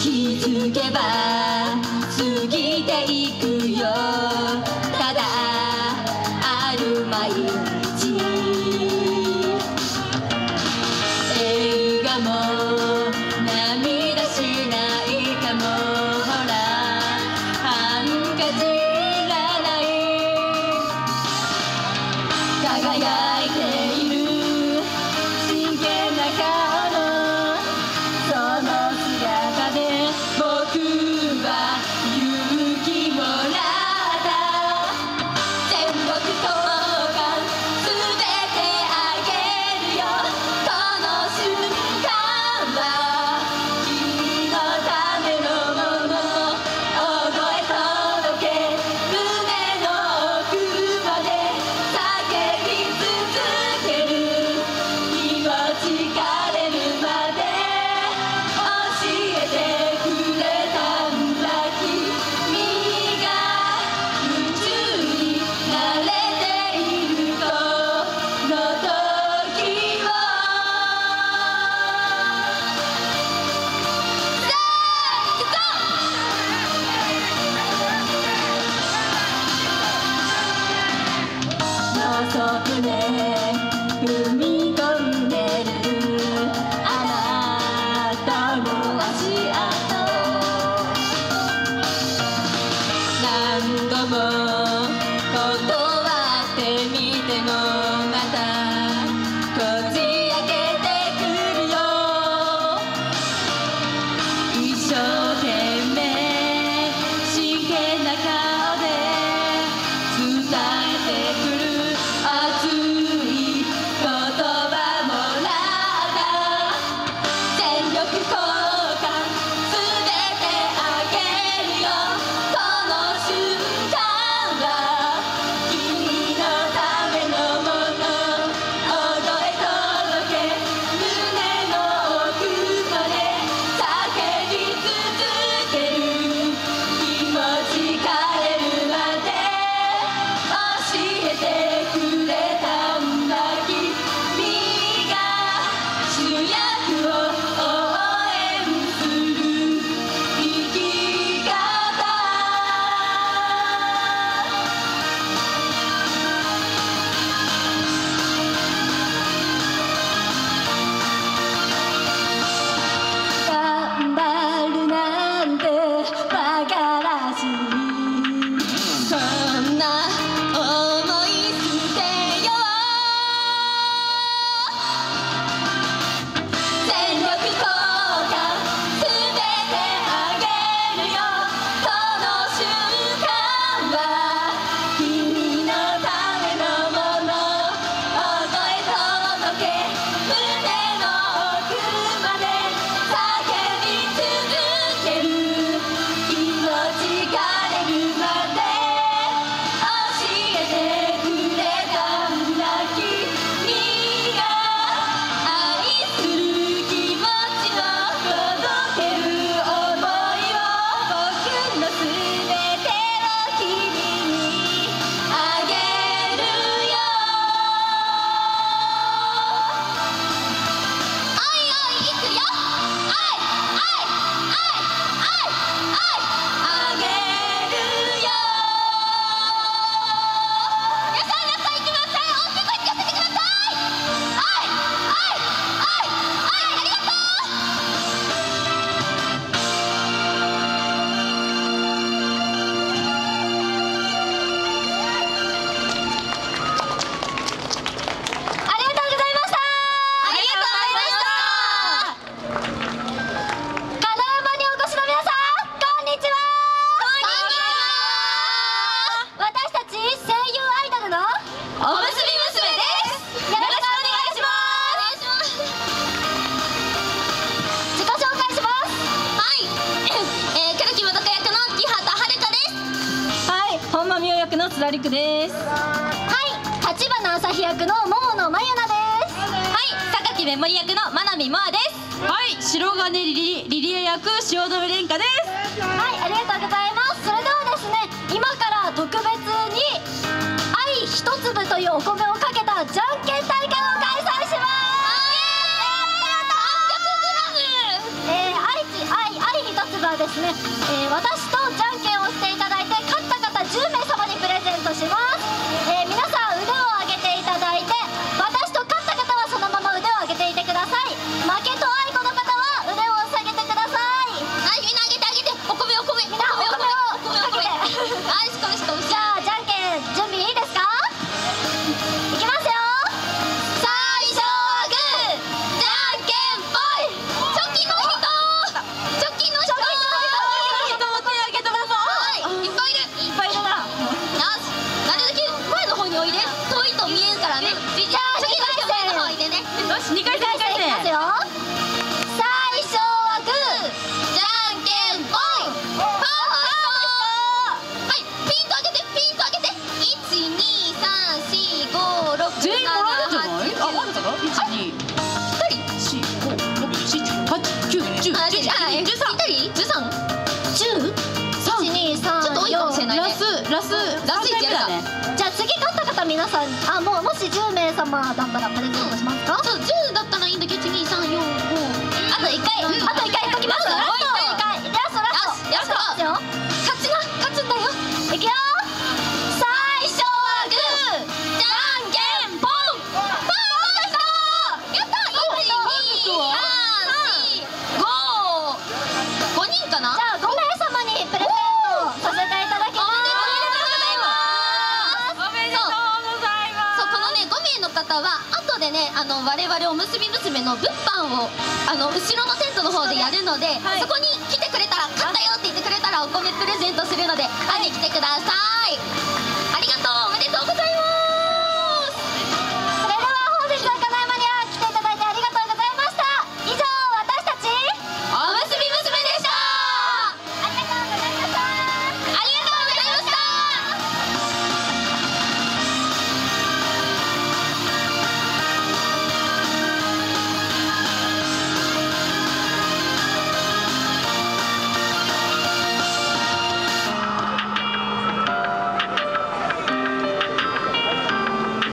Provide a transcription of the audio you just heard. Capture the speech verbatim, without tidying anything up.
気づけば過ぎていくよ。ただある毎日、映画も涙しないかも。ほらハンカチいらない。輝いて津田陸です。はい、立花朝日役の桃野真由奈です。はい、榊目盛役の真波もあです。はい、白金リリリリエ役汐留蓮香です。はい、ありがとうございます。それではですね、今から特別に愛一粒というお米をかけたじゃんけん大会を開催します。えー、愛知愛愛一つはですね、えー、私とじゃんけんをしていただいて勝った方じゅう名様にプレゼントします、えー、皆さん腕を上げていただいて、私と勝った方はそのまま腕を上げていてください。負けとあいこの方は腕を下げてください。はい、みんな上げて上げて、お米お米、みんなお米を下げてはい、しこみしこみ。じゃあじゃんけん準備いいですか。いきますよ。じゃあ次勝った方皆さん、あ、もうもしじゅう名様だったらプレゼントしますか。そう、じゅうだったらいいんだけど、次さん、よん、ご、あといっかい、あといっかい解きます。ラスト、ラスト、ラスト、勝ちな、勝つんだよ。いくよ。最初はグー、じゃんけんぽん、ポン、やった、やった、いち、に、さん、し、ご、ごにんかな。じゃあご名様にプレゼントさせていただきます。方は後でね、あの我々おむすび娘の物販をあの後ろのテントの方でやるので、はい、そこに来てくれたら、買ったよって言ってくれたらお米プレゼントするので、はい、会いに来てください。ありがとう、おめでとうございます。